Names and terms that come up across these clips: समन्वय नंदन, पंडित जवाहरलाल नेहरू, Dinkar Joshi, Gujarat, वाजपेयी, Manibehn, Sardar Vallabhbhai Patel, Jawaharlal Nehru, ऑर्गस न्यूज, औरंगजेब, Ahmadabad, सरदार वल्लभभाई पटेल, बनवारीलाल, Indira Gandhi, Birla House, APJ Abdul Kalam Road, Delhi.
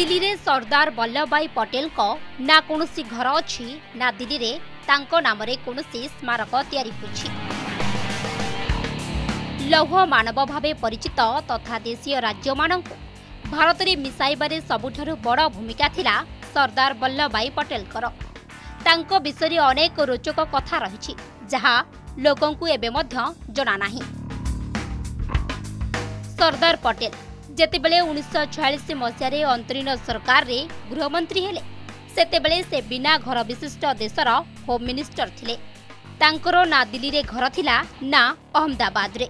दिल्ली रे सरदार वल्लभभाई पटेल को ना कौन सी घर अच्छी ना दिल्ली रे तांको नाम रे कौन सी स्मारक तैयारी होछि। लौह मानव भावे परिचित तथा देशीय राज्य मानक भारत रे मिसाइबारे सबुठारु बड़ भूमिका थिला सरदार वल्लभभाई पटेल कर। तांको विषय अनेक रोचक कथा रहिछि जहा लोगों को एबे मध्य जना नाही। सरदार पटेल जेतेबेले 1946 मसीह अंतरीण सरकार रे गृहमंत्री हेले सेतेबेले से बिना घर विशिष्ट देशर होम मिनिस्टर थिले। तांकर ना दिल्ली रे घर थिला ना अहमदाबाद रे।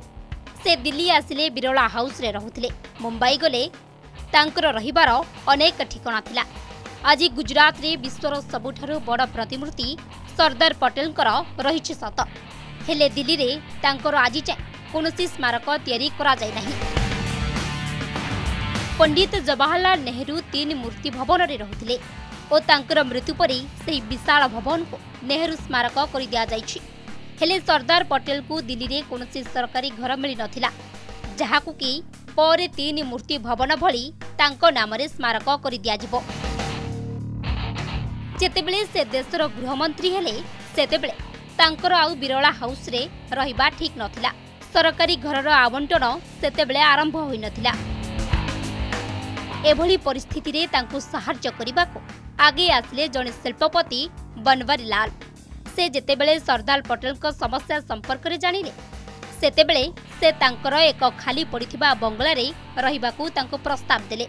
से दिल्ली आसिले बिरला हाउस रे रहुथिले। मुंबई गले तांकर रहिबार अनेक ठिकाना थिला। आज गुजरात रे विश्वर सबुठारु बड़ प्रतिमूर्ति सरदार पटेलकर रहिछि सत, हेले दिल्ली रे तांकर आजि जाय कोनोसी स्मारक तयारी करा जाय नाही। पंडित जवाहरलाल नेहरू 3 मूर्ति भवन रे रहुथिले ओ तांकर मृत्यु परी सेही विशाल भवन को नेहरू स्मारक करि दिया जाइछि। हेले सरदार पटेल को दिल्ली रे कोनोसी सरकारी घर मिली नथिला जहाकु की परे 3 मूर्ति भवन भली तांको नाम रे स्मारक करि दिया जिवो। जेतेबेले से देशर गृहमंत्री हेले सेतेबेले तांकर आउ बिरला हाउस रे रहिबा ठीक नथिला। सरकारी घर रो आवंटन सेतेबेले आरंभ होई नथिला। एभली परिस्थिति रे तांको सहायता करिबा को आगे आसले जने शिल्पपति बनवारीलाल। से जेतेबेले सरदार पटेल को समस्या संपर्क रे जानिले सेतेबेले से तांकर एक खाली पड़िथिबा बंगला रे रहिबा को तांको प्रस्ताव देले।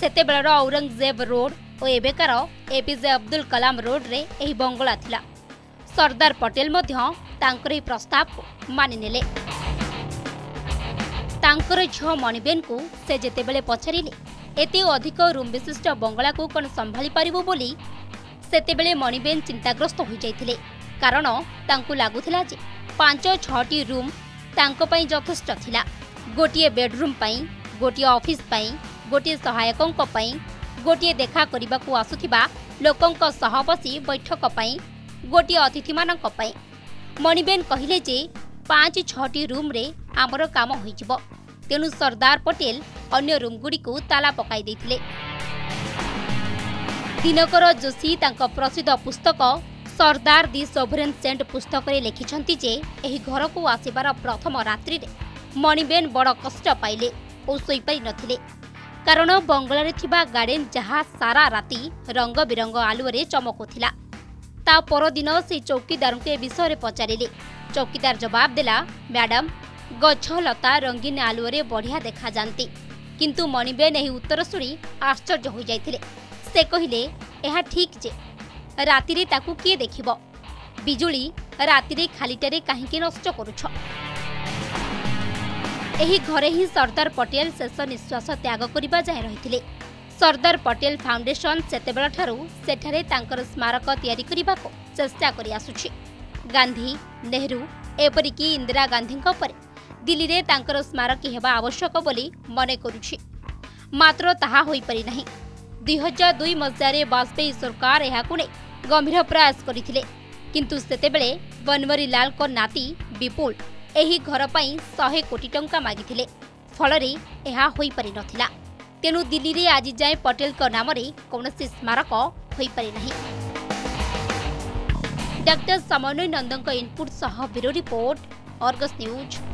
सेतेबेलर औरंगजेब रोड ओ एबेकार एपीजे अब्दुल कलाम रोड रे एही बंगला थिला। सरदार पटेल मध्य तांकर एही प्रस्ताव को मानि नेले। तांकर झ मणिबेन को से जेतेबेले पछारिले एते अधिक रूम विशिष्ट बंगला को कौन संभाली पारिबो बोली सेतेबेले मणिबेन चिंताग्रस्त हो जाइथिले। कारण तांकु लागुथिला जे 5-6 रूम तांको पई यथेष्ट थिला। गोटिए बेडरूम पई, गोटिए ऑफिस पई, गोटिए सहायकंक पई, गोटिए देखा करिबा को आसुथिबा लोकंक सह बसी बैठक पई, गोटिए अतिथि मानक पई। मणिबेन कहिले जे 5-6 रूम रे आमरो काम होई जिवो। तेनु सरदार पटेल अन्य रूम गुडी को ताला पकाई देथिले। दिनकर जोशी तांका प्रसिद्ध पुस्तक सरदार दि सोवरेन सेंट पुस्तक रे लिखिछंती जे एही घर को आसीबार प्रथम रात्रि रे मणिबेन बड़ कष्ट पाइले ओ सोई पाई नथिले। कारण बंगला रे थिबा गार्डन जहा सारा राति रंग बिरंग आलु रे चमकुथिला। ता पर दिन से चौकीदार के विषय रे पचारिले। चौकीदार जवाब देला, मैडम गछ लता रंगीन आलु रे बढ़िया देखा जानती। किंतु मणिबेन एही उत्तर शुणी आश्चर्य हो जाइथिले। से कहिले, एहा ठीक जे राति रे ताकू किए देखिबो। बिजुली राति रे खालीटारे काहीके नष्ट करूछ। एही घरे ही सरदार पटेल शेष निश्वास त्याग करिबा जाय रहिथिले। सरदार पटेल फाउंडेशन सेतेबेला ठारू सेठारे तांकर स्मारक तयारी करिबा को चेष्टा करि आसुछि। गांधी, नेहरू एपरिकी इंदिरा गांधी पर दिल्ली रे तांकर स्मारक हेबा आवश्यक बोली मने करुछि, मात्र ताहा होई परि नाही। 2002 मसीह वाजपेयी सरकार एहाकु ने गंभीर प्रयास करथिले, किंतु सेतेबेले बनवारीलाल को नाती विपुल एही घर पई 100 कोटी टंका मागिथिले। फलरे एहा होई परि नथिला। तेनु दिल्ली रे आजि जाय पटेल को नाम रे कोनोसी स्मारक होई परि नाही। डॉक्टर समन्वय नंदन को इनपुट सह ब्यूरो रिपोर्ट, ऑर्गस न्यूज।